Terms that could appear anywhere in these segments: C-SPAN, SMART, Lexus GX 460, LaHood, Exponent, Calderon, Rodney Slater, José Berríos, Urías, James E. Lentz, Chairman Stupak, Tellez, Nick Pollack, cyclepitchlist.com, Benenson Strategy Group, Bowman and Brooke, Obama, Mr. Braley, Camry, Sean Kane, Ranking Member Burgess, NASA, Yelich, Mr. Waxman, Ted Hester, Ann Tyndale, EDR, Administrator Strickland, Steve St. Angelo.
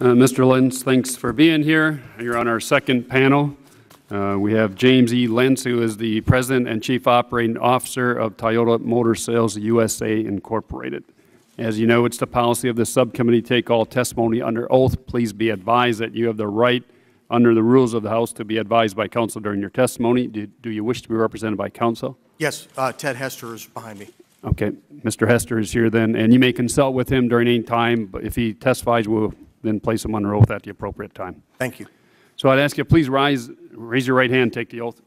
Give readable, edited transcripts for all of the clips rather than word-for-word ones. Mr. Lentz, thanks for being here. You're on our second panel. We have James E. Lentz, who is the President and Chief Operating Officer of Toyota Motor Sales USA Incorporated. As you know, it's the policy of the subcommittee to take all testimony under oath. Please be advised that you have the right under the rules of the House to be advised by counsel during your testimony. Do you wish to be represented by counsel? Yes, Ted Hester is behind me. Okay, Mr. Hester is here then, and you may consult with him during any time, but if he testifies, we'll then place him under oath at the appropriate time. Thank you. So I'd ask you, please rise, raise your right hand, take the oath.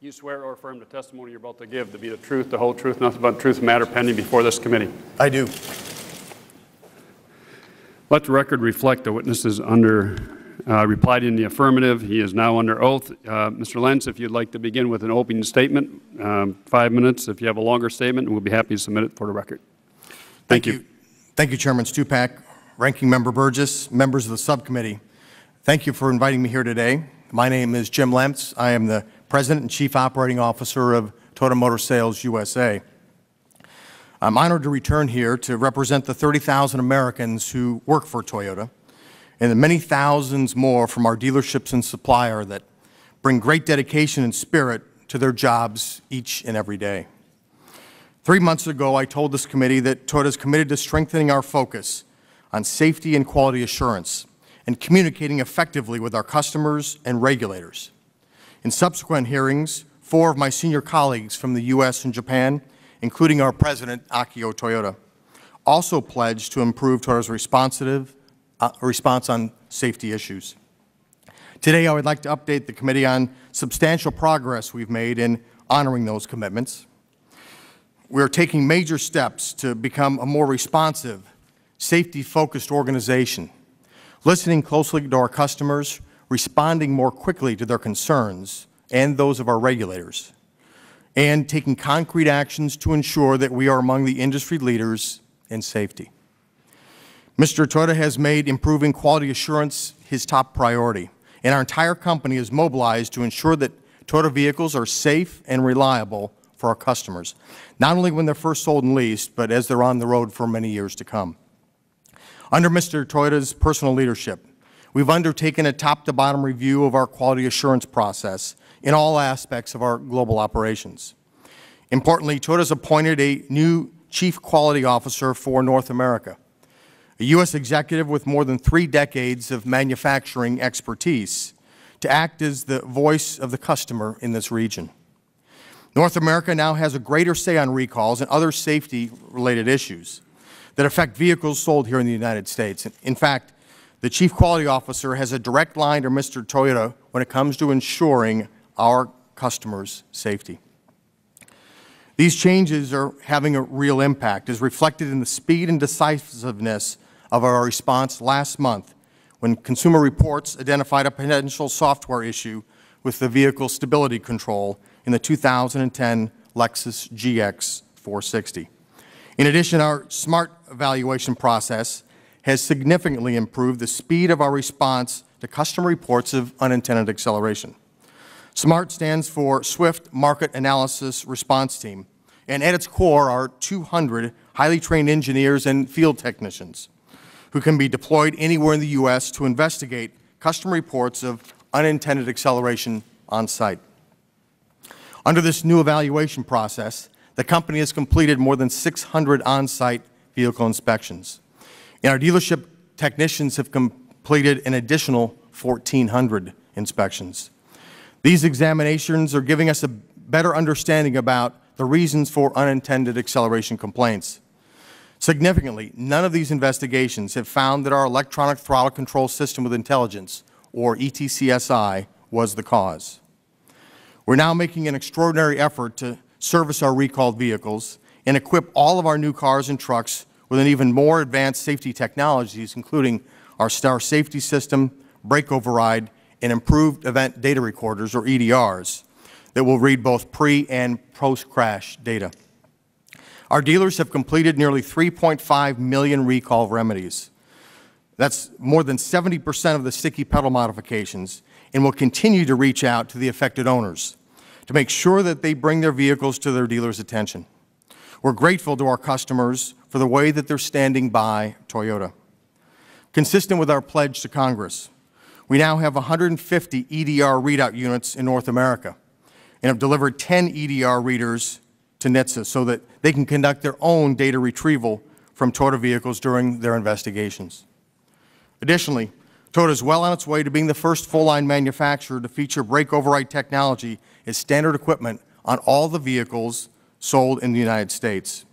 You swear or affirm the testimony you're about to give to be the truth, the whole truth, nothing but truth, matter pending before this committee. I do. Let the record reflect the witness is replied in the affirmative. He is now under oath. Mr. Lentz, if you'd like to begin with an opening statement, 5 minutes. If you have a longer statement, we'll be happy to submit it for the record. Thank you. Thank you, Chairman Stupak, Ranking Member Burgess, members of the subcommittee. Thank you for inviting me here today. My name is Jim Lentz. I am the President and Chief Operating Officer of Toyota Motor Sales USA. I'm honored to return here to represent the 30,000 Americans who work for Toyota and the many thousands more from our dealerships and supplier that bring great dedication and spirit to their jobs each and every day. 3 months ago, I told this committee that Toyota is committed to strengthening our focus on safety and quality assurance, and communicating effectively with our customers and regulators. In subsequent hearings, 4 of my senior colleagues from the U.S. and Japan, including our president, Akio Toyoda, also pledged to improve Toyota's response on safety issues. Today, I would like to update the committee on substantial progress we've made in honoring those commitments. We are taking major steps to become a more responsive, safety-focused organization, listening closely to our customers, responding more quickly to their concerns and those of our regulators, and taking concrete actions to ensure that we are among the industry leaders in safety. Mr. Toyoda has made improving quality assurance his top priority, and our entire company is mobilized to ensure that Toyota vehicles are safe and reliable for our customers, not only when they're first sold and leased, but as they're on the road for many years to come. Under Mr. Toyoda's personal leadership, we've undertaken a top-to-bottom review of our quality assurance process in all aspects of our global operations. Importantly, Toyota's appointed a new Chief Quality Officer for North America, a U.S. executive with more than 3 decades of manufacturing expertise, to act as the voice of the customer in this region. North America now has a greater say on recalls and other safety-related issues that affect vehicles sold here in the United States. In fact, the Chief Quality Officer has a direct line to Mr. Toyoda when it comes to ensuring our customers' safety. These changes are having a real impact, as reflected in the speed and decisiveness of our response last month when Consumer Reports identified a potential software issue with the vehicle stability control in the 2010 Lexus GX 460. In addition, our SMART evaluation process has significantly improved the speed of our response to customer reports of unintended acceleration. SMART stands for Swift Market Analysis Response Team, and at its core are 200 highly trained engineers and field technicians who can be deployed anywhere in the U.S. to investigate customer reports of unintended acceleration on site. Under this new evaluation process, the company has completed more than 600 on-site vehicle inspections, and our dealership technicians have completed an additional 1,400 inspections. These examinations are giving us a better understanding about the reasons for unintended acceleration complaints. Significantly, none of these investigations have found that our electronic throttle control system with intelligence, or ETCSI, was the cause. We're now making an extraordinary effort to service our recalled vehicles, and equip all of our new cars and trucks with an even more advanced safety technologies, including our Star Safety System, brake override, and improved event data recorders, or EDRs, that will read both pre- and post-crash data. Our dealers have completed nearly 3.5 million recall remedies. That's more than 70% of the sticky pedal modifications, and will continue to reach out to the affected owners to make sure that they bring their vehicles to their dealer's attention. We're grateful to our customers for the way that they're standing by Toyota. consistent with our pledge to Congress. We now have 150 EDR readout units in North America and have delivered 10 EDR readers to NHTSA so that they can conduct their own data retrieval from Toyota vehicles during their investigations. Additionally, Toyota is well on its way to being the first full-line manufacturer to feature brake override technology as standard equipment on all the vehicles sold in the United States.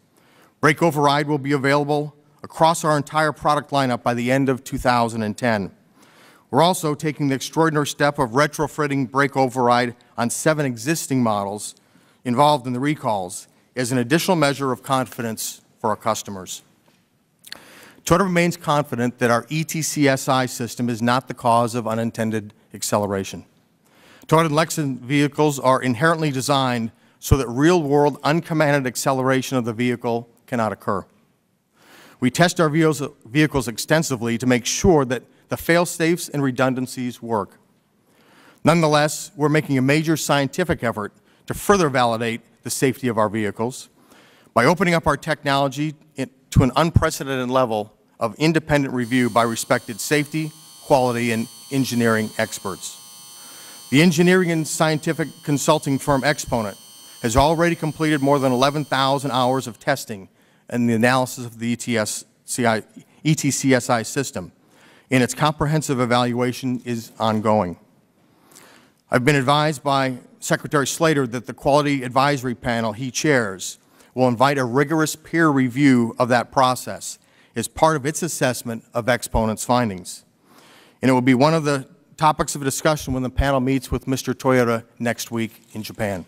Brake override will be available across our entire product lineup by the end of 2010. We're also taking the extraordinary step of retrofitting brake override on 7 existing models involved in the recalls as an additional measure of confidence for our customers. Toyota remains confident that our ETCSI system is not the cause of unintended acceleration. Toyota and Lexus vehicles are inherently designed so that real-world, uncommanded acceleration of the vehicle cannot occur. We test our vehicles extensively to make sure that the fail-safes and redundancies work. Nonetheless, we're making a major scientific effort to further validate the safety of our vehicles by opening up our technology to an unprecedented level of independent review by respected safety, quality, and engineering experts. The engineering and scientific consulting firm Exponent has already completed more than 11,000 hours of testing and the analysis of the ETCSI system, and its comprehensive evaluation is ongoing. I've been advised by Secretary Slater that the Quality Advisory Panel he chairs will invite a rigorous peer review of that process as part of its assessment of Exponent's findings. And it will be one of the topics of a discussion when the panel meets with Mr. Toyoda next week in Japan.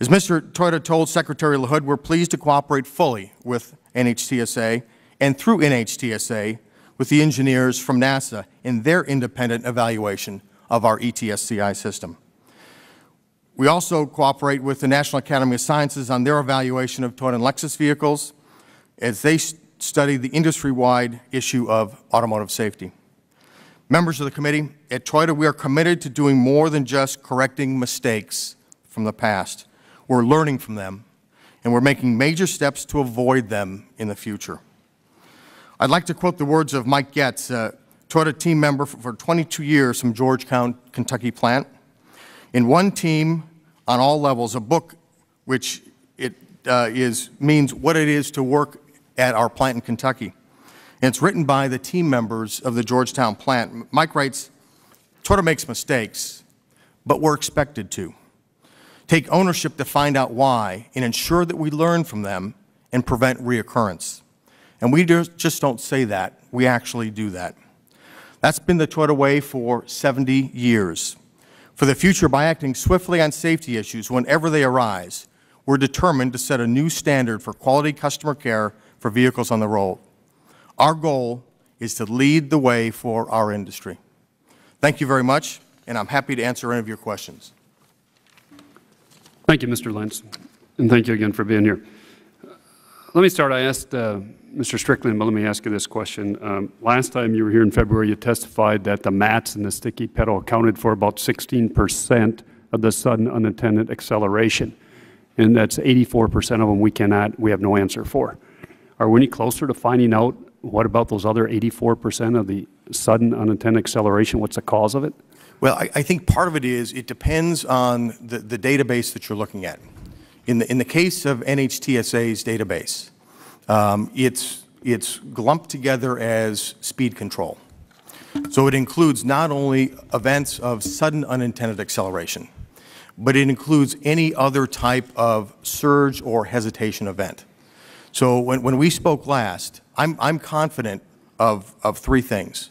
As Mr. Toyoda told Secretary LaHood, we're pleased to cooperate fully with NHTSA and through NHTSA with the engineers from NASA in their independent evaluation of our ETCSI system. We also cooperate with the National Academy of Sciences on their evaluation of Toyota and Lexus vehicles as they study the industry-wide issue of automotive safety. Members of the committee, at Toyota we are committed to doing more than just correcting mistakes from the past. We're learning from them, and we're making major steps to avoid them in the future. I'd like to quote the words of Mike Goetz, a Toyota team member for 22 years from Georgetown, Kentucky plant. In one team, on all levels, a book which means what it is to work at our plant in Kentucky. And it's written by the team members of the Georgetown plant. Mike writes, Toyota makes mistakes, but we're expected to. Take ownership to find out why and ensure that we learn from them and prevent reoccurrence. And we just don't say that, we actually do that. That's been the Toyota way for 70 years. For the future, by acting swiftly on safety issues whenever they arise, we're determined to set a new standard for quality customer care for vehicles on the road. Our goal is to lead the way for our industry. Thank you very much, and I'm happy to answer any of your questions. Thank you, Mr. Lentz, and thank you again for being here. Let me start. I asked Mr. Strickland, but let me ask you this question. Last time you were here in February, you testified that the mats and the sticky pedal accounted for about 16% of the sudden unattended acceleration, and that's 84% of them we have no answer for. Are we any closer to finding out what about those other 84% of the sudden unattended acceleration? What's the cause of it? Well, I think part of it is it depends on the database that you're looking at. In the case of NHTSA's database, it's lumped together as speed control. So it includes not only events of sudden unintended acceleration, but it includes any other type of surge or hesitation event. So when we spoke last, I'm confident of 3 things.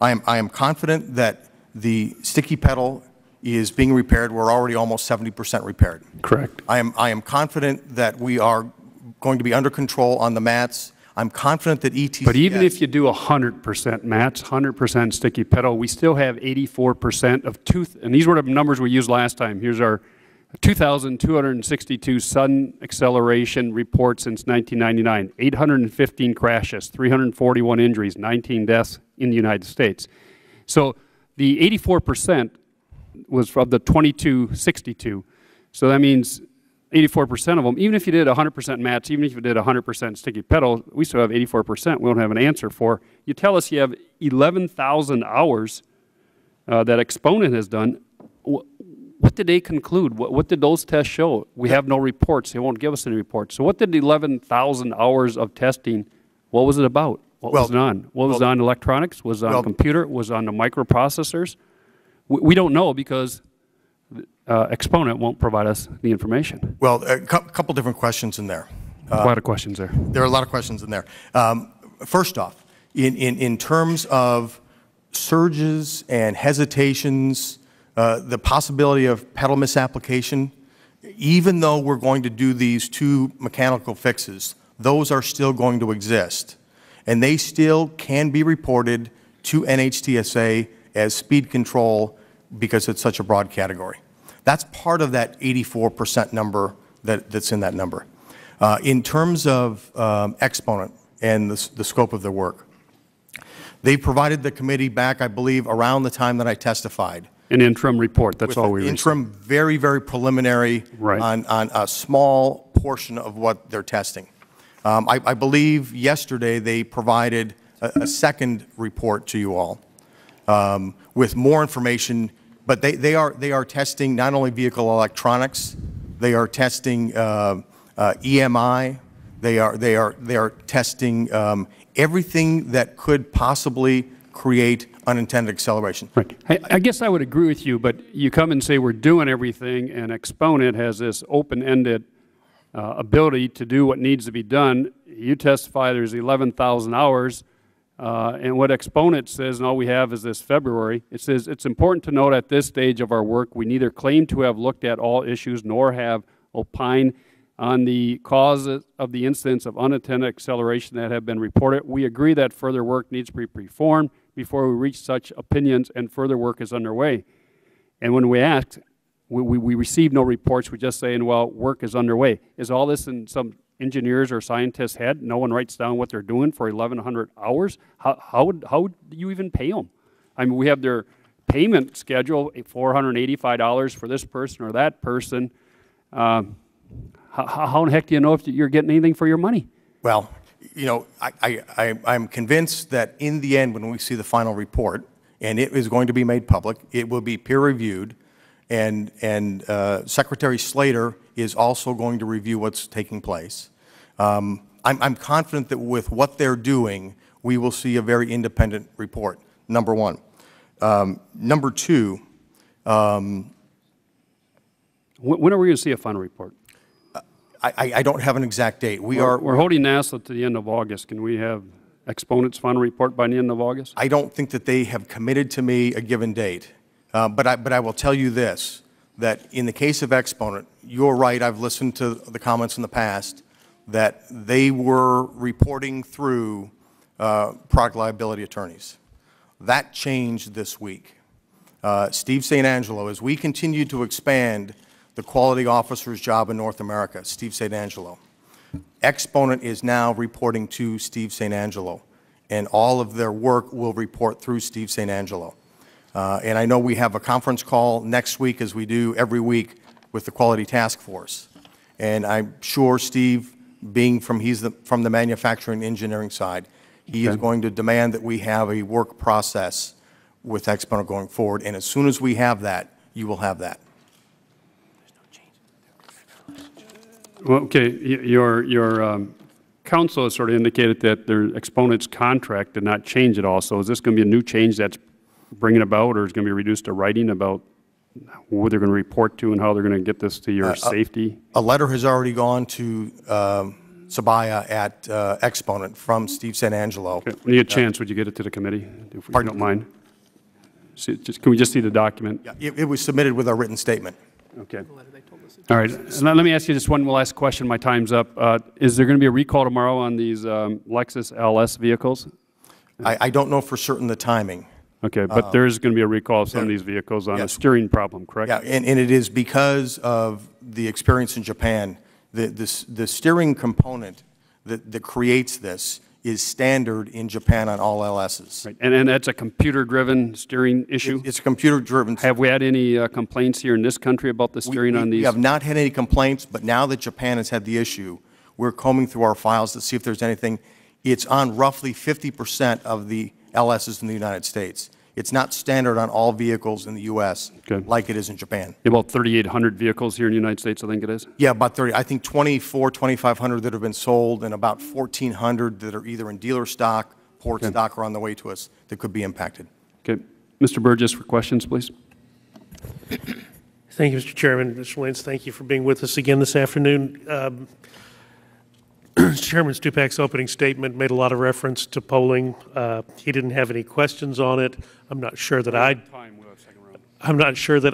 I am confident that the sticky pedal is being repaired. We're already almost 70% repaired. Correct. I am confident that we are going to be under control on the mats. I'm confident that ETCSI. But even if you do 100% mats, 100% sticky pedal, we still have 84% of and these were the numbers we used last time. Here's our 2,262 sudden acceleration report since 1999, 815 crashes, 341 injuries, 19 deaths in the United States. So the 84% was from the 2,262. So that means 84% of them, even if you did 100% match, even if you did 100% sticky pedal, we still have 84% we don't have an answer for. You tell us you have 11,000 hours that Exponent has done. What did they conclude? What did those tests show? We have no reports. They won't give us any reports. So what did 11,000 hours of testing, what was it about? What was it on? What was on electronics? Was it on computer? Was it on the microprocessors? We don't know because Exponent won't provide us the information. Well, a couple different questions in there. A lot of questions there. There are a lot of questions in there. First off, in terms of surges and hesitations, the possibility of pedal misapplication, even though we're going to do these two mechanical fixes, those are still going to exist. And they still can be reported to NHTSA as speed control because it's such a broad category. That's part of that 84% number that's in that number. In terms of Exponent and the scope of their work, they provided the committee back, I believe, around the time that I testified. An interim report, that's all we received. Interim, very, very preliminary on a small portion of what they're testing. I believe yesterday they provided a second report to you all with more information. But they are testing not only vehicle electronics, they are testing EMI, they are testing everything that could possibly create unintended acceleration. Right. I guess I would agree with you, but you come and say we're doing everything, and Exponent has this open-ended ability to do what needs to be done. You testify there's 11,000 hours. And what Exponent says, and all we have is this February, it says, it's important to note at this stage of our work, we neither claim to have looked at all issues nor have opined on the causes of the incidents of unintended acceleration that have been reported. We agree that further work needs to be performed before we reach such opinions, and further work is underway. And when we asked, we receive no reports, we just saying, well, work is underway. Is all this in some engineers or scientists had? No one writes down what they're doing for 1,100 hours. How would you even pay them? I mean, we have their payment schedule, $485 for this person or that person. How in the heck do you know if you're getting anything for your money? Well, you know, I'm convinced that in the end, when we see the final report, and it is going to be made public, it will be peer-reviewed, and Secretary Slater is also going to review what's taking place. I'm confident that with what they're doing, we will see a very independent report, number one. Number two. When are we going to see a final report? I don't have an exact date. We're holding NASA to the end of August. Can we have Exponent's final report by the end of August? I don't think that they have committed to me a given date. But I will tell you this, that in the case of Exponent, you're right, I've listened to the comments in the past that they were reporting through product liability attorneys. That changed this week. Steve St. Angelo, as we continue to expand the quality officer's job in North America, Steve St. Angelo, Exponent is now reporting to Steve St. Angelo, and all of their work will report through Steve St. Angelo. And I know we have a conference call next week, as we do every week, with the Quality Task Force. And I'm sure Steve, being from the manufacturing engineering side, he is going to demand that we have a work process with Exponent going forward. And as soon as we have that, you will have that. Well, okay, your counsel has sort of indicated that their Exponent's contract did not change at all. So is this going to be a new change that's bringing about, or is going to be reduced to writing about what they're going to report to and how they're going to get this to your safety? A letter has already gone to Sabaya at Exponent from Steve St. Angelo. Okay. When you get a chance, would you get it to the committee, if you don't mind? See, can we just see the document? Yeah, it was submitted with our written statement. Okay. All right. So now let me ask you just one last question. My time's up. Is there going to be a recall tomorrow on these Lexus LS vehicles? I don't know for certain the timing. Okay, but there is going to be a recall of some of these vehicles on a steering problem, correct? Yeah, and it is because of the experience in Japan. The steering component that creates this is standard in Japan on all LSs. Right. And that's a computer-driven steering issue? It's a computer-driven. Have we had any complaints here in this country about the steering on these? We have not had any complaints, but now that Japan has had the issue, we're combing through our files to see if there's anything. It's on roughly 50% of the LSs in the United States. It's not standard on all vehicles in the U.S. Okay. Like it is in Japan. About 3,800 vehicles here in the United States, I think it is? Yeah, about 30. I think 2,500 that have been sold and about 1,400 that are either in dealer stock, port okay. stock, or on the way to us that could be impacted. Okay. Mr. Burgess, for questions, please. Thank you, Mr. Chairman. Mr. Lentz, thank you for being with us again this afternoon. Chairman Stupak's opening statement made a lot of reference to polling. He didn't have any questions on it. I'm not sure that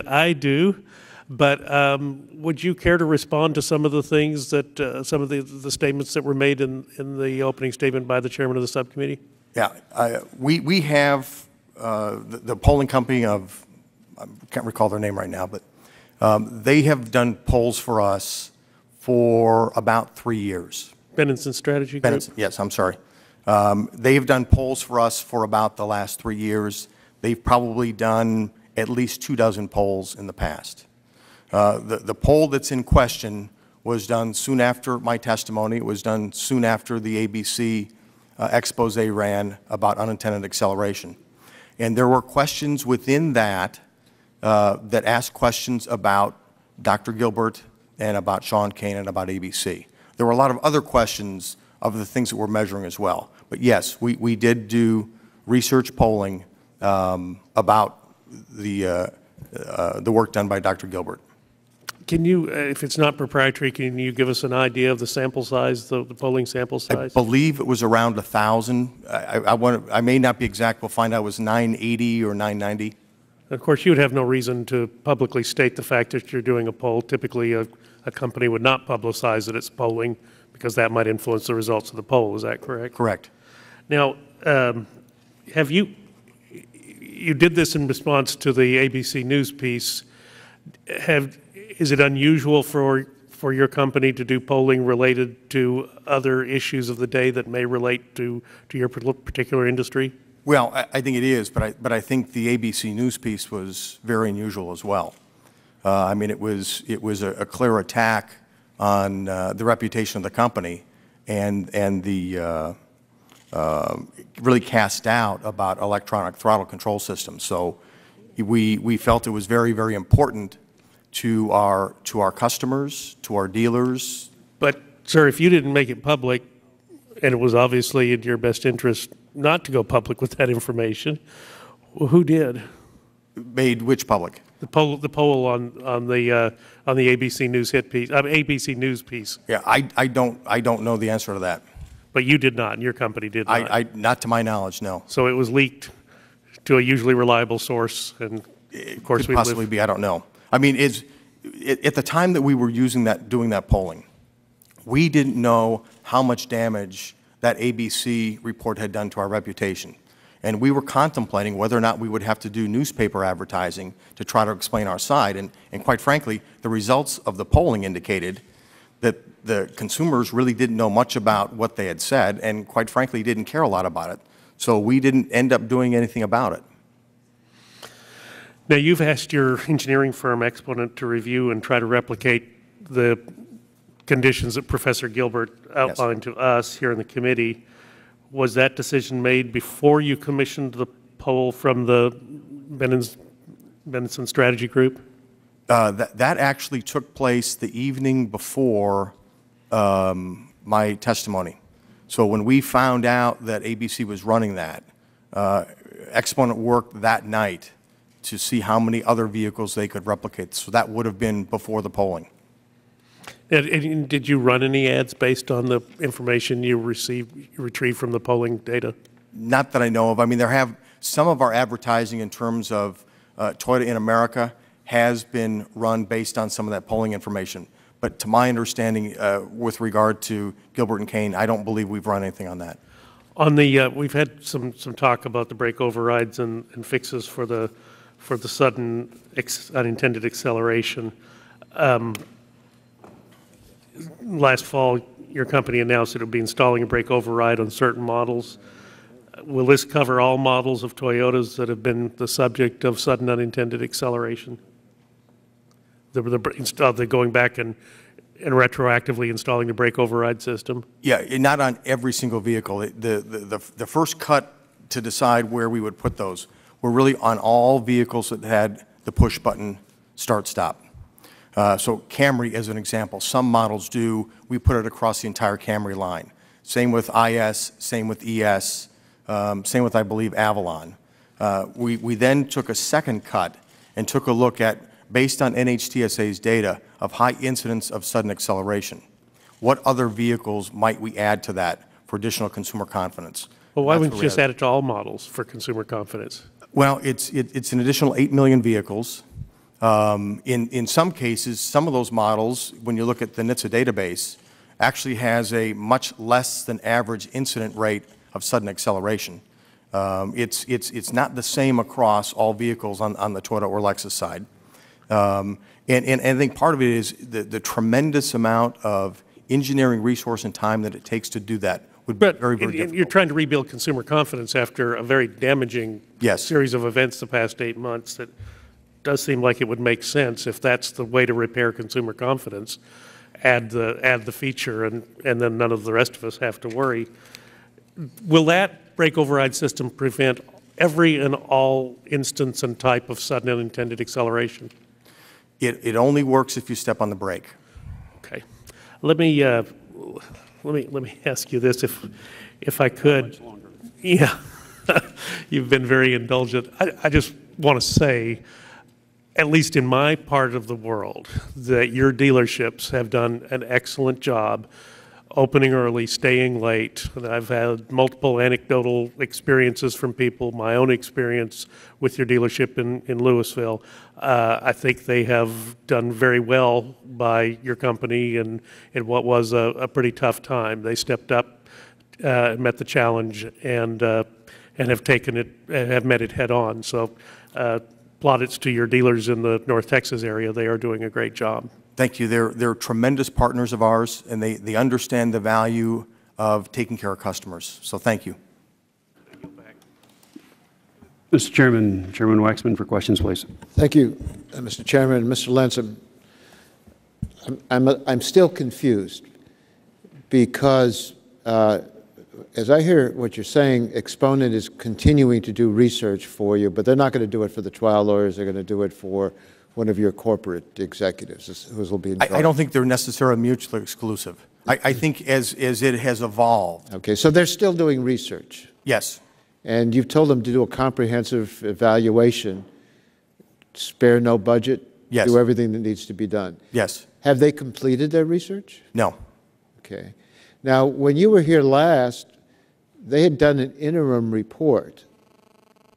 I do, but would you care to respond to some of the things that some of the statements that were made in the opening statement by the chairman of the subcommittee? Yeah, we have the polling company of, I can't recall their name right now, but they have done polls for us for about 3 years. Benenson Strategy Group? Benenson, yes, I'm sorry. They've done polls for us for about the last 3 years. They've probably done at least 24 polls in the past. The poll that's in question was done soon after my testimony. It was done soon after the ABC expose ran about unintended acceleration. And there were questions within that that asked questions about Dr. Gilbert and about Sean Kane and about ABC. There were a lot of other questions of the things that we're measuring as well. But yes, we did do research polling about the work done by Dr. Gilbert. Can you, if it's not proprietary, can you give us an idea of the sample size, the polling sample size? I believe it was around 1,000. I may not be exact. We'll find out it was 980 or 990. Of course, you would have no reason to publicly state the fact that you're doing a poll. Typically, a company would not publicize that it's polling because that might influence the results of the poll. Is that correct? Correct. Now, have you did this in response to the ABC News piece. Is it unusual for your company to do polling related to other issues of the day that may relate to your particular industry? Well, I think it is, but I think the ABC News piece was very unusual as well. I mean, it was a clear attack on the reputation of the company, and the really cast doubt about electronic throttle control systems. So we felt it was very, very important to our customers, to our dealers. But sir, if you didn't make it public, and it was obviously in your best interest not to go public with that information, well, who did? Made which public? The poll on the ABC News hit piece, ABC News piece. Yeah, I don't know the answer to that. But you did not, and your company did not. Not to my knowledge, no. So it was leaked to a usually reliable source, and of course we possibly be. I don't know. I mean, at the time that we were doing that polling, we didn't know how much damage that ABC report had done to our reputation. And we were contemplating whether or not we would have to do newspaper advertising to try to explain our side. And quite frankly, the results of the polling indicated that the consumers really didn't know much about what they had said and quite frankly didn't care a lot about it. So we didn't end up doing anything about it. Now you've asked your engineering firm, Exponent, to review and try to replicate the conditions that Professor Gilbert outlined yes. to us here in the committee. Was that decision made before you commissioned the poll from the Benenson Strategy Group? That actually took place the evening before my testimony. So when we found out that ABC was running that, Exponent worked that night to see how many other vehicles they could replicate. So that would have been before the polling. And did you run any ads based on the information you retrieved from the polling data? Not that I know of. I mean, there have some of our advertising in terms of Toyota in America has been run based on some of that polling information. But to my understanding, with regard to Gilbert and Kane, I don't believe we've run anything on that. On the we've had some talk about the brake overrides and fixes for the sudden unintended acceleration. last fall, your company announced it'll be installing a brake override on certain models. Will this cover all models of Toyotas that have been the subject of sudden unintended acceleration? They're going back and retroactively installing the brake override system? Yeah, not on every single vehicle. The first cut to decide where we would put those were really on all vehicles that had the push button start-stop. So Camry as an example, some models do, we put it across the entire Camry line. Same with IS, same with ES, same with I believe Avalon. We then took a second cut and took a look at, based on NHTSA's data of high incidence of sudden acceleration, what other vehicles might we add to that for additional consumer confidence? Well, why wouldn't you just add it to all models for consumer confidence? Well, it's an additional 8 million vehicles. In some cases, some of those models, when you look at the NHTSA database, actually has a much less than average incident rate of sudden acceleration. It's not the same across all vehicles on the Toyota or Lexus side. And I think part of it is the tremendous amount of engineering resource and time that it takes to do that would be very, very difficult. You're trying to rebuild consumer confidence after a very damaging series of events the past 8 months. That does seem like it would make sense if that's the way to repair consumer confidence. Add the feature, and then none of the rest of us have to worry. Will that brake override system prevent every and all instance and type of sudden unintended acceleration? It only works if you step on the brake. Okay, let me ask you this, if I could. Yeah, you've been very indulgent. I just want to say, at least in my part of the world, that your dealerships have done an excellent job opening early, staying late. And I've had multiple anecdotal experiences from people, my own experience with your dealership in Louisville. I think they have done very well by your company in what was a pretty tough time. They stepped up, met the challenge, and have taken it, have met it head on. So plaudits to your dealers in the North Texas area. They are doing a great job. Thank you. They're tremendous partners of ours, and they understand the value of taking care of customers. So thank you. Mr. Chairman, Chairman Waxman for questions, please. Thank you, Mr. Chairman. Mr. Lentz, I'm still confused because as I hear what you're saying, Exponent is continuing to do research for you, but they're not going to do it for the trial lawyers. They're going to do it for one of your corporate executives who will be involved. I don't think they're necessarily mutually exclusive. I think as it has evolved. Okay, so they're still doing research. Yes. And you've told them to do a comprehensive evaluation, spare no budget, yes, do everything that needs to be done. Yes. Have they completed their research? No. Okay. Now, when you were here last, they had done an interim report.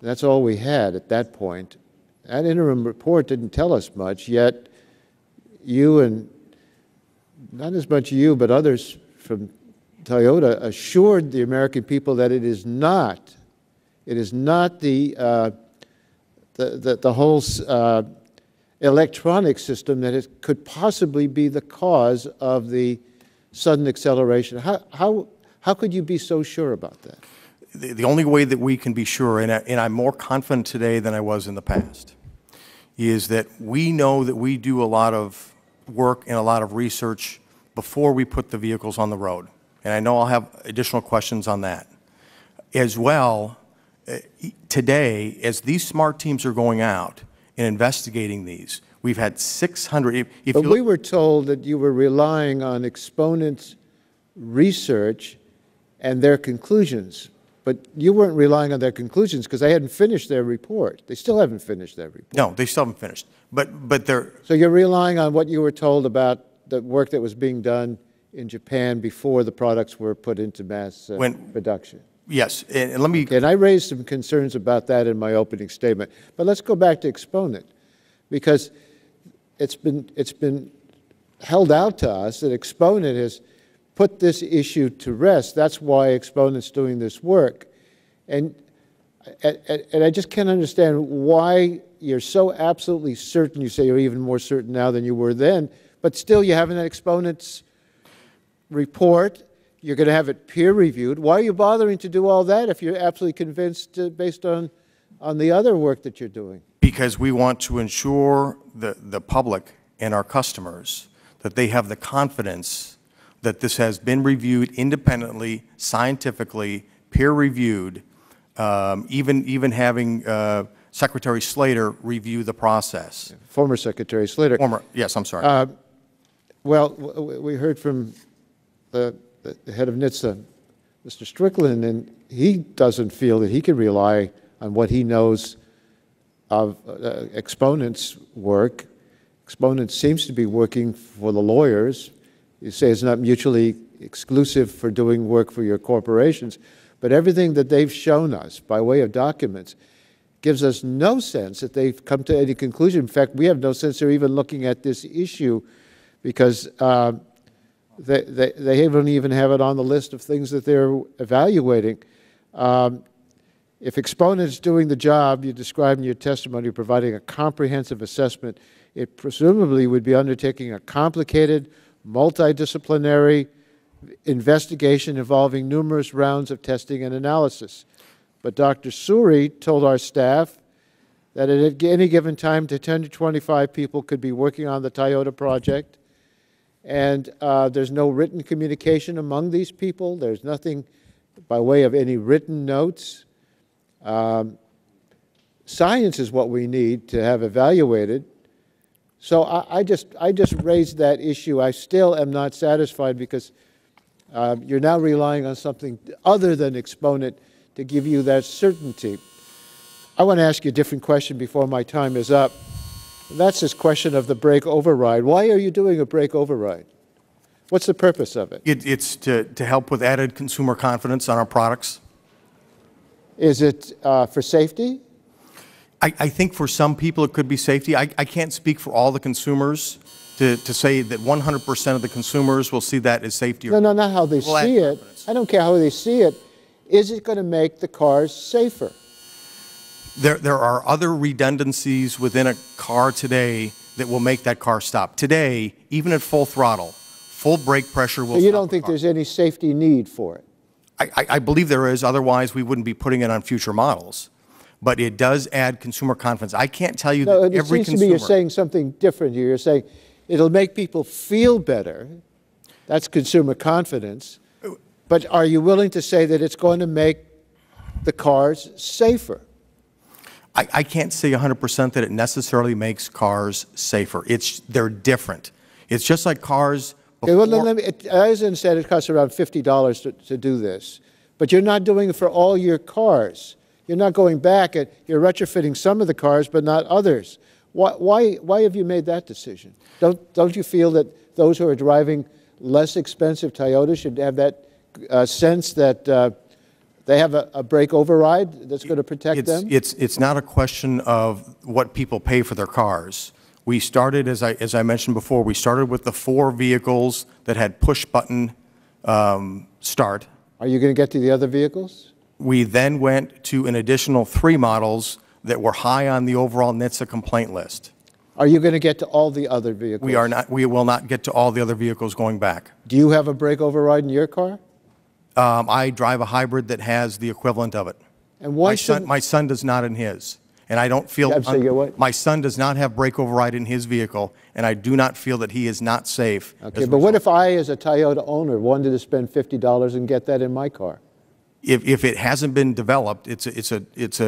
That's all we had at that point. That interim report didn't tell us much, yet you and, not as much you, but others from Toyota assured the American people that it is not the whole electronic system that it could possibly be the cause of the sudden acceleration. How could you be so sure about that? The only way that we can be sure, and I'm more confident today than I was in the past, is that we know that we do a lot of work and a lot of research before we put the vehicles on the road. And I know I'll have additional questions on that. As well, today, as these SMART teams are going out and investigating these, we've had 600. But we were told that you were relying on Exponent's research and their conclusions. But you weren't relying on their conclusions because they hadn't finished their report. They still haven't finished their report. No, they still haven't finished. But they're... So you're relying on what you were told about the work that was being done in Japan before the products were put into mass production. Yes, and let me... Okay, and I raised some concerns about that in my opening statement. But let's go back to Exponent, because it's been held out to us that Exponent has put this issue to rest. That's why Exponent's doing this work. And I just can't understand why you're so absolutely certain. You say you're even more certain now than you were then, but still you haven't had Exponent's report. You're going to have it peer-reviewed. Why are you bothering to do all that if you're absolutely convinced based on the other work that you're doing? Because we want to ensure the public and our customers that they have the confidence that this has been reviewed independently, scientifically, peer-reviewed, even having Secretary Slater review the process. Former Secretary Slater. Former, yes, I'm sorry. Well, we heard from the head of NHTSA, Mr. Strickland, and he doesn't feel that he can rely on what he knows of Exponent's work. Exponent seems to be working for the lawyers. You say it's not mutually exclusive for doing work for your corporations, but everything that they've shown us by way of documents gives us no sense that they've come to any conclusion. In fact, we have no sense they're even looking at this issue because they don't even have it on the list of things that they're evaluating. If Exponent is doing the job you described in your testimony, providing a comprehensive assessment, it presumably would be undertaking a complicated, multidisciplinary investigation involving numerous rounds of testing and analysis. But Dr. Suri told our staff that at any given time, to 10 to 25 people could be working on the Toyota project. And there's no written communication among these people. There's nothing by way of any written notes. Science is what we need to have evaluated. So I just raised that issue. I still am not satisfied because you're now relying on something other than Exponent to give you that certainty. I want to ask you a different question before my time is up. And that's this question of the brake override. Why are you doing a brake override? What's the purpose of it? It's to help with added consumer confidence on our products. Is it for safety? I think for some people it could be safety. I can't speak for all the consumers to say that 100% of the consumers will see that as safety. No, no, not how they see it. I don't care how they see it. Is it going to make the cars safer? There are other redundancies within a car today that will make that car stop. Today, even at full throttle, full brake pressure will stop. So you don't think there's any safety need for it? I believe there is. Otherwise, we wouldn't be putting it on future models. But it does add consumer confidence. I can't tell you that every consumer... No, it seems to me you're saying something different here. You're saying it'll make people feel better. That's consumer confidence. But are you willing to say that it's going to make the cars safer? I can't say 100% that it necessarily makes cars safer. They're different. It's just like cars... Okay, well, as I said, it costs around $50 to do this. But you're not doing it for all your cars. You're not going back. You're retrofitting some of the cars, but not others. Why have you made that decision? Don't you feel that those who are driving less expensive Toyotas should have that sense that they have a brake override that's going to protect them? It's not a question of what people pay for their cars. We started, as I mentioned before, we started with the 4 vehicles that had push-button start. Are you going to get to the other vehicles? We then went to an additional 3 models that were high on the overall NHTSA complaint list. Are you going to get to all the other vehicles? We are not. We will not get to all the other vehicles going back. Do you have a brake override in your car? I drive a hybrid that has the equivalent of it. And why should my son does not in his? And I don't feel my son does not have brake override in his vehicle, and I do not feel that he is not safe. Okay, but what if I, as a Toyota owner, wanted to spend $50 and get that in my car? If it hasn't been developed, it's a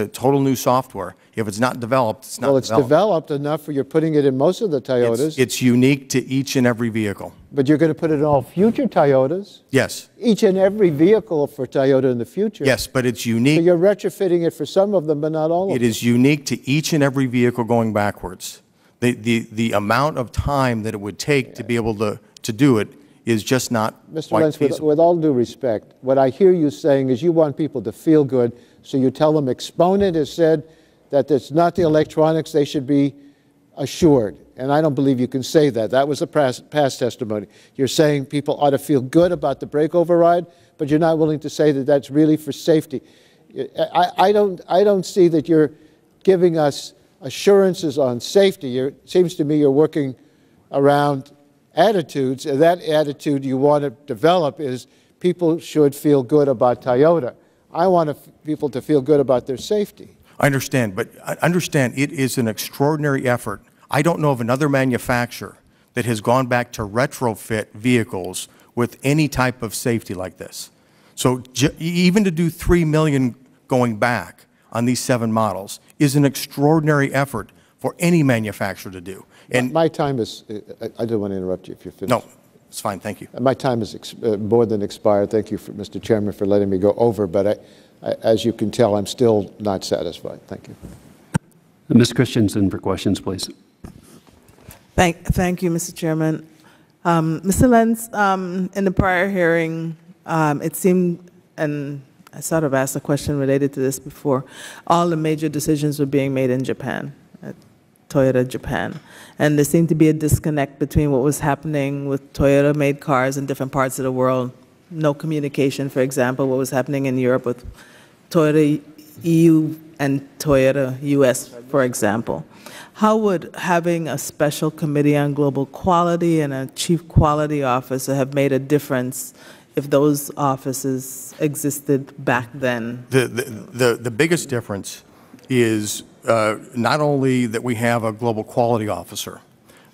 total new software. If it's not developed, it's not developed. Well, it's developed enough for you're putting it in most of the Toyotas. It's unique to each and every vehicle. But you're going to put it in all future Toyotas? Yes. Each and every vehicle for Toyota in the future? Yes, but it's unique. So you're retrofitting it for some of them, but not all of them. It is unique to each and every vehicle going backwards. The amount of time that it would take to be able to do it is just not Mr. Lentz, with all due respect, what I hear you saying is you want people to feel good, so you tell them Exponent has said that it's not the electronics, they should be assured. And I don't believe you can say that. That was the past testimony. You're saying people ought to feel good about the brake override, but you're not willing to say that that's really for safety. I don't see that you're giving us assurances on safety. It seems to me you're working around attitudes, and that attitude you want to develop is people should feel good about Toyota. I want people to feel good about their safety. I understand, but understand it is an extraordinary effort. I don't know of another manufacturer that has gone back to retrofit vehicles with any type of safety like this. So even to do 3 million going back on these 7 models is an extraordinary effort for any manufacturer to do. And my time is, I don't want to interrupt you if you're finished. No, it's fine, thank you. My time is more than expired. Thank you, Mr. Chairman, for letting me go over, but I, as you can tell, I'm still not satisfied. Thank you. Ms. Christensen for questions, please. Thank you, Mr. Chairman. Mr. Lentz, in the prior hearing, it seemed, and I sort of asked a question related to this before, all the major decisions were being made in Japan, at Toyota Japan. And there seemed to be a disconnect between what was happening with Toyota-made cars in different parts of the world. No communication, for example, what was happening in Europe with Toyota EU and Toyota US, for example. How would having a special committee on global quality and a chief quality officer have made a difference if those offices existed back then? The biggest difference is not only that we have a global quality officer,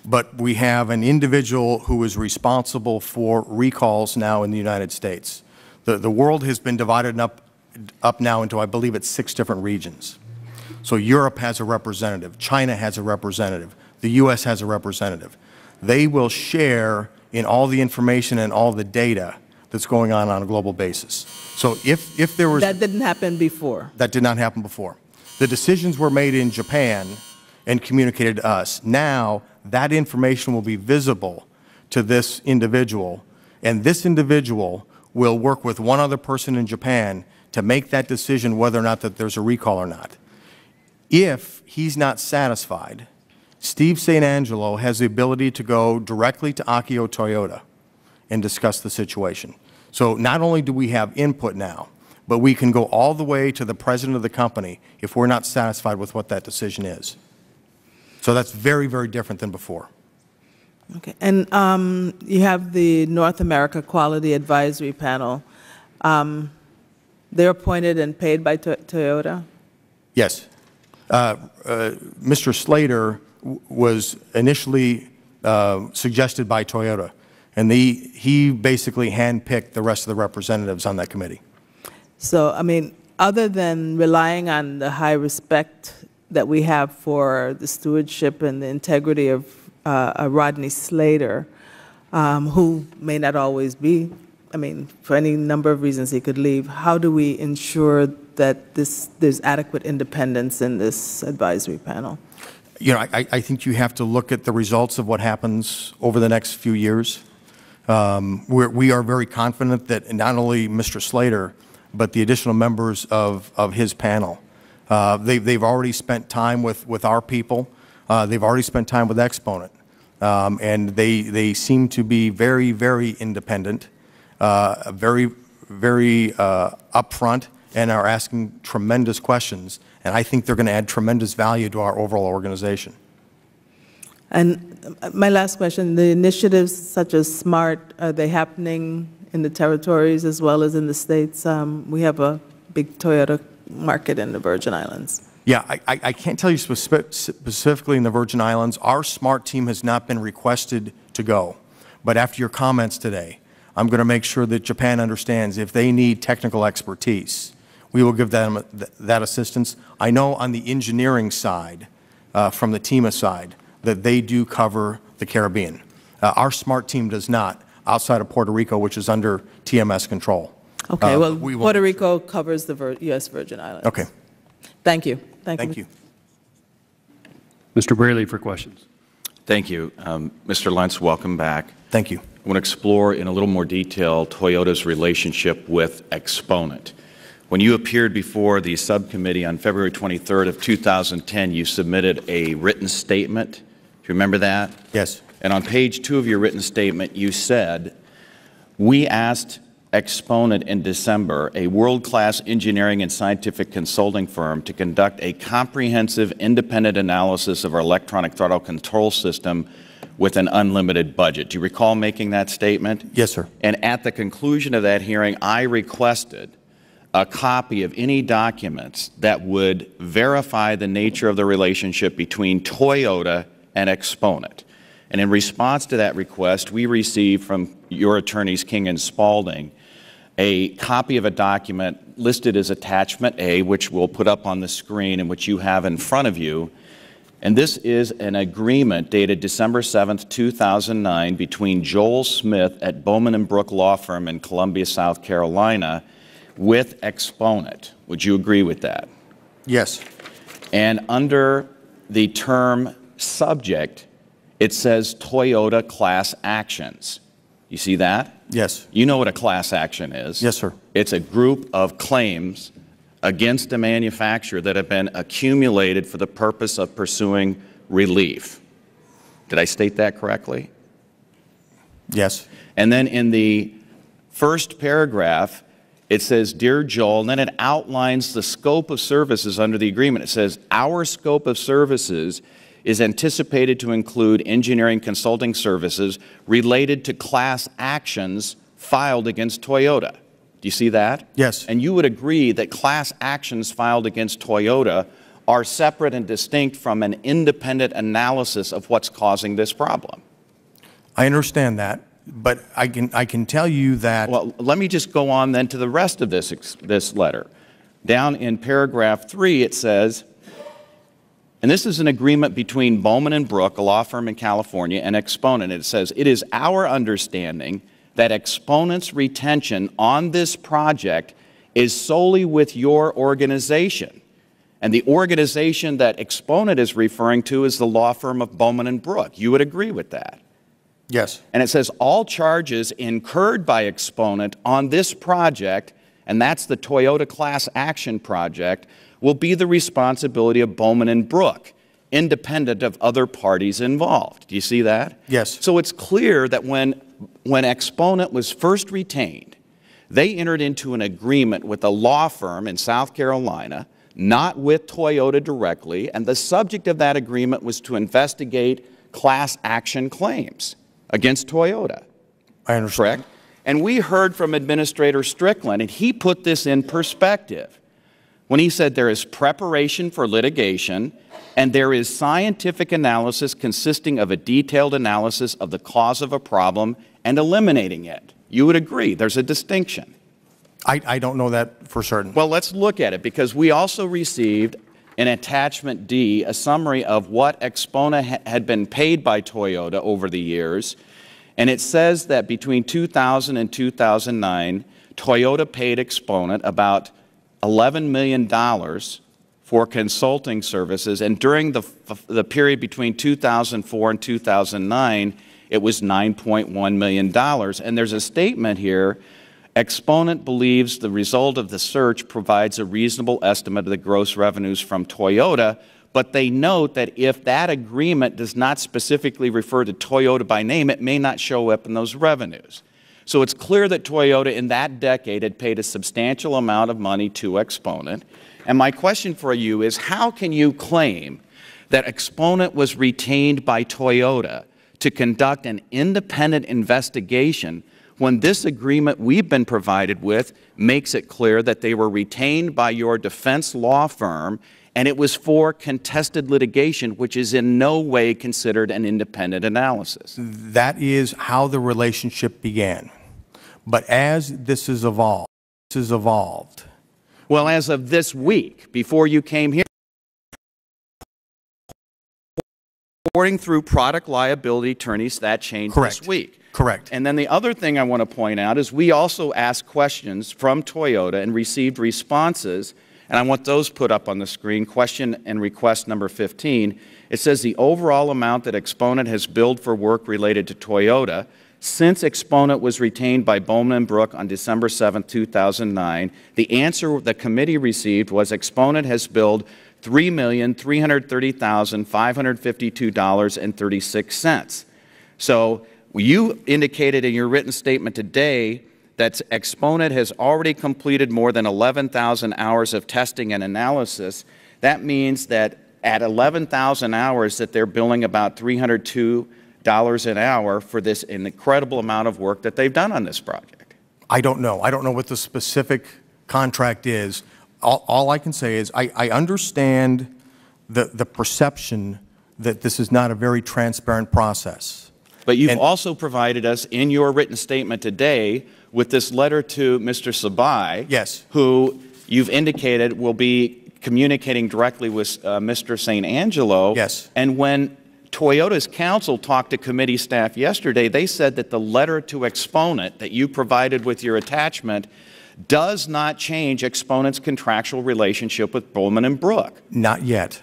but we have an individual who is responsible for recalls now in the United States. The world has been divided up now into, I believe it's 6 different regions. So Europe has a representative, China has a representative, the U.S. has a representative. They will share in all the information and all the data that's going on a global basis. So if there was... That didn't happen before. That did not happen before. The decisions were made in Japan and communicated to us. Now that information will be visible to this individual, and this individual will work with one other person in Japan to make that decision whether or not that there's a recall or not. If he's not satisfied, Steve St. Angelo has the ability to go directly to Akio Toyoda and discuss the situation. So not only do we have input now, but we can go all the way to the president of the company if we're not satisfied with what that decision is. So that's very, very different than before. Okay. And you have the North America Quality Advisory Panel. They're appointed and paid by Toyota? Yes. Mr. Slater was initially suggested by Toyota, and he basically handpicked the rest of the representatives on that committee. So, I mean, other than relying on the high respect that we have for the stewardship and the integrity of Rodney Slater, who may not always be, I mean, for any number of reasons he could leave, how do we ensure that there's adequate independence in this advisory panel? You know, I think you have to look at the results of what happens over the next few years. We are very confident that not only Mr. Slater, but the additional members of his panel, they've already spent time with our people. They've already spent time with Exponent. And they seem to be very, very independent, very, very upfront, and are asking tremendous questions, and I think they're going to add tremendous value to our overall organization. And my last question, the initiatives such as SMART, are they happening in the territories as well as in the states? We have a big Toyota market in the Virgin Islands. Yeah, I can't tell you specifically in the Virgin Islands. Our SMART team has not been requested to go, but after your comments today, I'm going to make sure that Japan understands if they need technical expertise, we will give them that assistance. I know on the engineering side, from the TEMA side, that they do cover the Caribbean. Our SMART team does not, outside of Puerto Rico, which is under TMS control. Okay, well, Puerto Rico covers the U.S. Virgin Islands. Okay. Thank you. Thank you. Mr. Braley for questions. Thank you. Mr. Lentz, welcome back. Thank you. I want to explore in a little more detail Toyota's relationship with Exponent. When you appeared before the subcommittee on February 23rd of 2010, you submitted a written statement. Do you remember that? Yes. And on page 2 of your written statement, you said, "We asked Exponent in December, a world-class engineering and scientific consulting firm, to conduct a comprehensive independent analysis of our electronic throttle control system with an unlimited budget. Do you recall making that statement? Yes, sir. And at the conclusion of that hearing, I requested a copy of any documents that would verify the nature of the relationship between Toyota and Exponent. And in response to that request, we received from your attorneys, King and Spaulding, a copy of a document listed as Attachment A, which we'll put up on the screen and which you have in front of you. And this is an agreement dated December 7th, 2009, between Joel Smith at Bowman and Brooke Law Firm in Columbia, South Carolina, with Exponent. Would you agree with that? Yes. And under the term subject, it says Toyota class actions. You see that? Yes. You know what a class action is? Yes, sir. It's a group of claims against a manufacturer that have been accumulated for the purpose of pursuing relief. Did I state that correctly? Yes. And then in the first paragraph, it says, "Dear Joel," and then it outlines the scope of services under the agreement. It says, "Our scope of services is anticipated to include engineering consulting services related to class actions filed against Toyota." Do you see that? Yes. And you would agree that class actions filed against Toyota are separate and distinct from an independent analysis of what's causing this problem. I understand that, but I can tell you that... Well, let me just go on then to the rest of this letter. Down in paragraph 3, it says, and this is an agreement between Bowman and Brooke, a law firm in California, and Exponent. It says, "It is our understanding that Exponent's retention on this project is solely with your organization. And the organization that Exponent is referring to is the law firm of Bowman and Brooke." You would agree with that? Yes. And it says, "All charges incurred by Exponent on this project," and that's the Toyota class action project, "will be the responsibility of Bowman and Brooke, independent of other parties involved." Do you see that? Yes. So it's clear that when Exponent was first retained, they entered into an agreement with a law firm in South Carolina, not with Toyota directly, and the subject of that agreement was to investigate class action claims against Toyota. I understand. Correct? And we heard from Administrator Strickland, and he put this in perspective when he said there is preparation for litigation and there is scientific analysis consisting of a detailed analysis of the cause of a problem and eliminating it. You would agree there's a distinction. I don't know that for certain. Well, let's look at it, because we also received in attachment D a summary of what Exponent had been paid by Toyota over the years, and it says that between 2000 and 2009, Toyota paid Exponent about $11 million for consulting services, and during the period between 2004 and 2009, it was $9.1 million. And there's a statement here: "Exponent believes the result of the search provides a reasonable estimate of the gross revenues from Toyota," but they note that if that agreement does not specifically refer to Toyota by name, it may not show up in those revenues. So it's clear that Toyota in that decade had paid a substantial amount of money to Exponent. And my question for you is, how can you claim that Exponent was retained by Toyota to conduct an independent investigation when this agreement we've been provided with makes it clear that they were retained by your defense law firm and it was for contested litigation, which is in no way considered an independent analysis? That is how the relationship began. But as this has evolved, Well, as of this week, before you came here, reporting through product liability attorneys, that changed this week. Correct. And then the other thing I want to point out is we also asked questions from Toyota and received responses, and I want those put up on the screen, question and request number 15. It says the overall amount that Exponent has billed for work related to Toyota since Exponent was retained by Bowman and Brooke on December 7, 2009, the answer the committee received was Exponent has billed $3,330,552.36. So you indicated in your written statement today that Exponent has already completed more than 11,000 hours of testing and analysis. That means that at 11,000 hours that they're billing about $302 an hour for this incredible amount of work that they've done on this project? I don't know. I don't know what the specific contract is. All I can say is I understand the perception that this is not a very transparent process. But you've also provided us in your written statement today with this letter to Mr. Sabaya, yes, who you've indicated will be communicating directly with Mr. St. Angelo. Yes. And when Toyota's counsel talked to committee staff yesterday, they said that the letter to Exponent that you provided with your attachment does not change Exponent's contractual relationship with Bowman and Brooke. Not yet.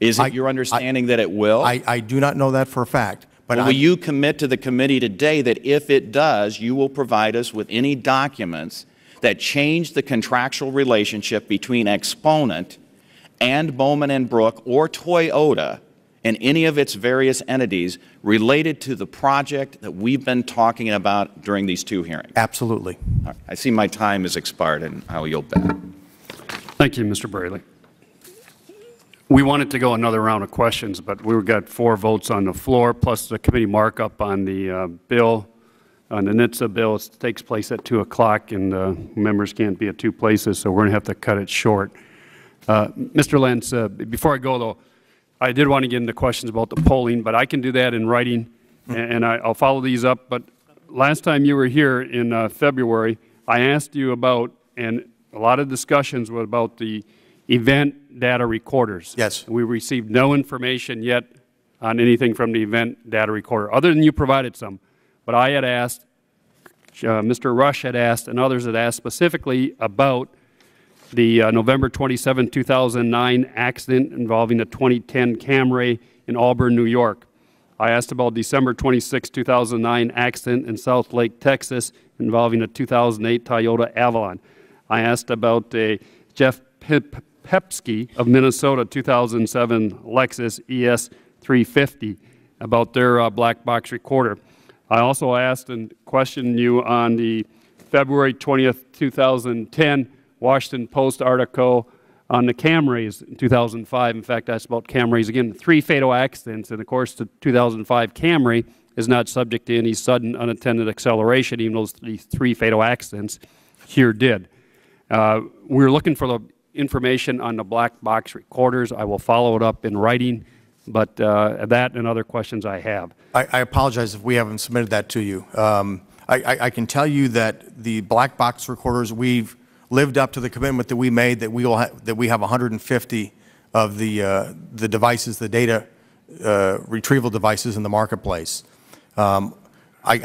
Is it your understanding that it will? I do not know that for a fact. But will you commit to the committee today that if it does, you will provide us with any documents that change the contractual relationship between Exponent and Bowman and Brooke or Toyota and any of its various entities related to the project that we've been talking about during these two hearings? Absolutely. All right. I see my time has expired, and I will yield back. Thank you, Mr. Braley. We wanted to go another round of questions, but we've got 4 votes on the floor, plus the committee markup on the bill, on the NHTSA bill. It takes place at 2 o'clock, and members can't be at 2 places, so we're going to have to cut it short. Mr. Lentz, before I go, though, I did want to get into questions about the polling, but I can do that in writing, and I'll follow these up. But last time you were here in February, I asked you about, and a lot of discussions were about the event data recorders. Yes. We received no information yet on anything from the event data recorder, other than you provided some. But I had asked, Mr. Rush had asked, and others had asked specifically about the November 27, 2009 accident involving a 2010 Camry in Auburn, New York. I asked about December 26, 2009 accident in South Lake, Texas involving a 2008 Toyota Avalon. I asked about a Jeff Pepsky of Minnesota 2007 Lexus ES 350 about their black box recorder. I also asked and questioned you on the February 20th, 2010 Washington Post article on the Camrys in 2005. In fact, that's about Camrys again. 3 fatal accidents, and of course the 2005 Camry is not subject to any sudden unattended acceleration, even though these 3 fatal accidents here did. We're looking for the information on the black box recorders. I will follow it up in writing, but that and other questions I have. I apologize if we haven't submitted that to you. I can tell you that the black box recorders, we've lived up to the commitment that we made that we will that we have 150 of the devices, the data retrieval devices in the marketplace. I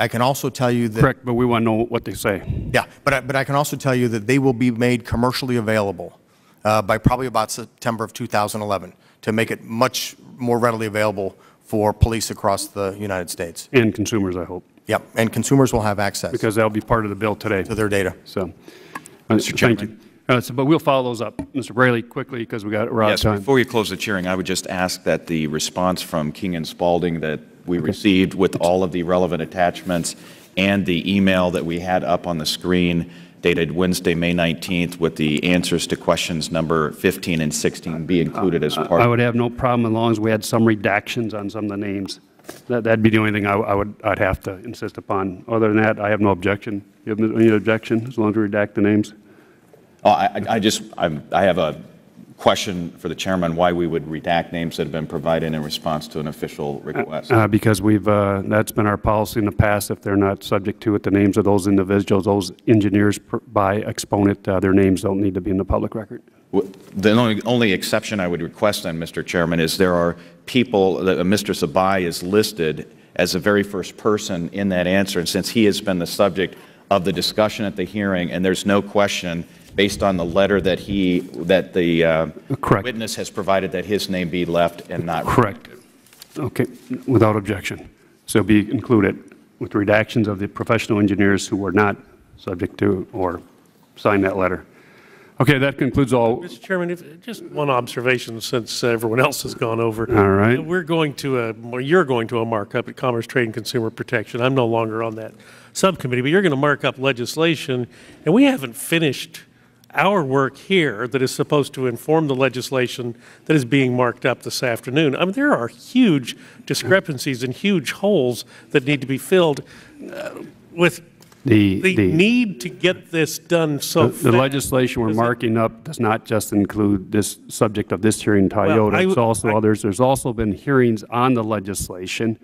can also tell you that— Correct, but we want to know what they say. Yeah, but I can also tell you that they will be made commercially available by probably about September of 2011 to make it much more readily available for police across the United States. And consumers, I hope. Yep, and consumers will have access. Because that will be part of the bill today. To their data. So. Mr. Chairman. But we'll follow those up. Mr. Braley, quickly, because we got around time. Yes, before you close the hearing, I would just ask that the response from King and Spaulding that we received with all of the relevant attachments and the email that we had up on the screen dated Wednesday, May 19th, with the answers to questions number 15 and 16 be included as part. I would have no problem as long as we had some redactions on some of the names. That'd be the only thing I'd have to insist upon. Other than that, I have no objection. You have any objection as long as we redact the names? Oh, I have a question for the chairman why we would redact names that have been provided in response to an official request. Because we've that's been our policy in the past. If they're not subject to it, the names of those individuals, those engineers by Exponent, their names don't need to be in the public record. The only exception I would request then, Mr. Chairman, is there are people that Mr. Sabaya is listed as the very first person in that answer, and since he has been the subject of the discussion at the hearing, and there's no question based on the letter that the witness has provided that his name be left and not redacted. Okay, without objection. So be included with redactions of the professional engineers who were not subject to or signed that letter. Okay, that concludes all. Mr. Chairman, just one observation since everyone else has gone over. All right. You're going to a markup at Commerce, Trade, and Consumer Protection. I'm no longer on that subcommittee, but you're going to mark up legislation, and we haven't finished our work here that is supposed to inform the legislation that is being marked up this afternoon. I mean, there are huge discrepancies and huge holes that need to be filled with the need to get this done so fast. The legislation we're marking up does not just include this subject of this hearing, Toyota, well, it's also others. There's also been hearings on the legislation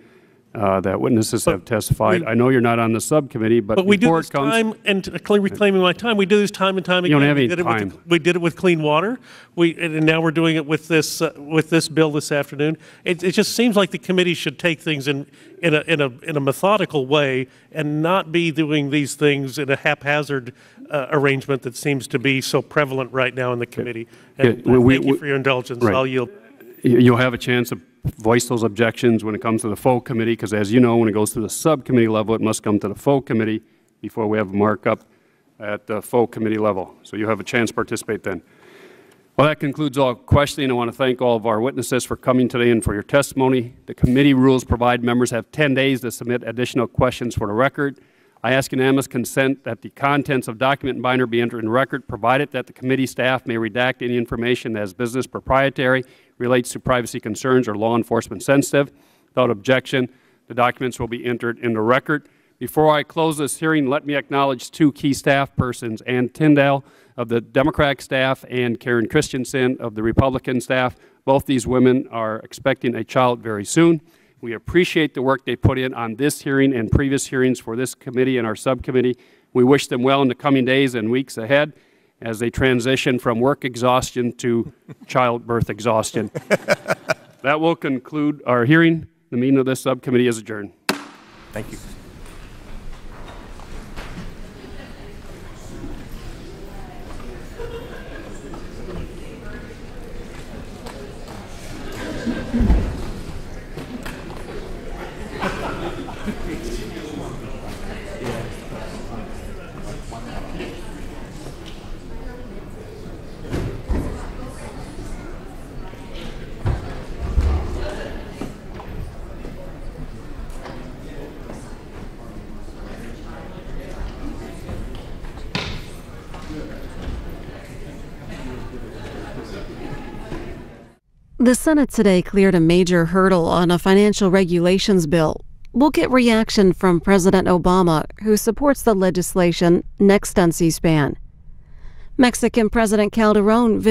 that witnesses have testified. I know you're not on the subcommittee, but we do this time, and reclaiming my time, we do this time and time again. You don't have any time. We did it with clean water, and now we're doing it with this bill this afternoon. It just seems like the committee should take things in a methodical way and not be doing these things in a haphazard arrangement that seems to be so prevalent right now in the committee. And thank you for your indulgence. Right. I'll yield. You'll have a chance of voice those objections when it comes to the full committee, because as you know, when it goes to the subcommittee level, it must come to the full committee before we have a markup at the full committee level. So you have a chance to participate then. Well, that concludes all questioning. I want to thank all of our witnesses for coming today and for your testimony. The committee rules provide members have 10 days to submit additional questions for the record. I ask unanimous consent that the contents of document and binder be entered in record, provided that the committee staff may redact any information that is business proprietary, relates to privacy concerns, or law enforcement sensitive. Without objection, the documents will be entered in the record. Before I close this hearing, let me acknowledge two key staff persons, Ann Tyndale of the Democratic staff and Karen Christensen of the Republican staff. Both these women are expecting a child very soon. We appreciate the work they put in on this hearing and previous hearings for this committee and our subcommittee. We wish them well in the coming days and weeks ahead as they transition from work exhaustion to childbirth exhaustion. That will conclude our hearing. The meeting of this subcommittee is adjourned. Thank you. The Senate today cleared a major hurdle on a financial regulations bill. We'll get reaction from President Obama, who supports the legislation, next on C-SPAN. Mexican President Calderon